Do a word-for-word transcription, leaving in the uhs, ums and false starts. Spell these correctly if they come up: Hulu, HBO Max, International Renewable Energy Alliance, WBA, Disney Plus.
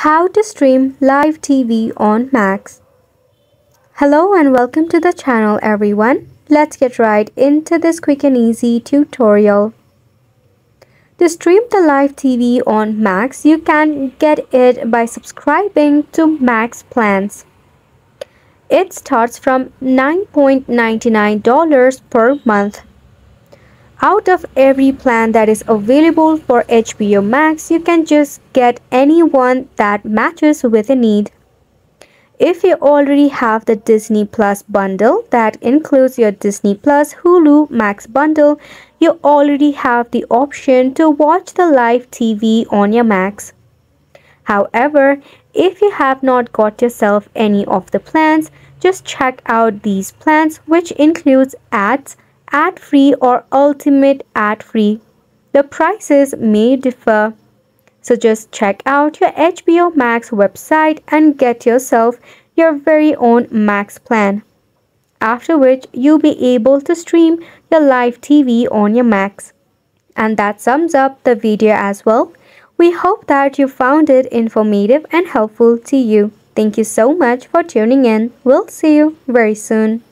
How to stream live T V on Max. Hello and welcome to the channel, everyone. Let's get right into this quick and easy tutorial. To stream the live T V on Max, you can get it by subscribing to Max plans. It starts from nine ninety-nine dollars per month. Out of every plan that is available for H B O Max, you can just get any one that matches with a need. If you already have the Disney Plus bundle that includes your Disney Plus Hulu Max bundle, you already have the option to watch the live T V on your Max. However, if you have not got yourself any of the plans, just check out these plans, which includes ads, ad-free or ultimate ad-free. The prices may differ, so just check out your H B O Max website and get yourself your very own Max plan, after which you'll be able to stream your live T V on your Max. And that sums up the video as well. We hope that you found it informative and helpful to you. Thank you so much for tuning in. We'll see you very soon.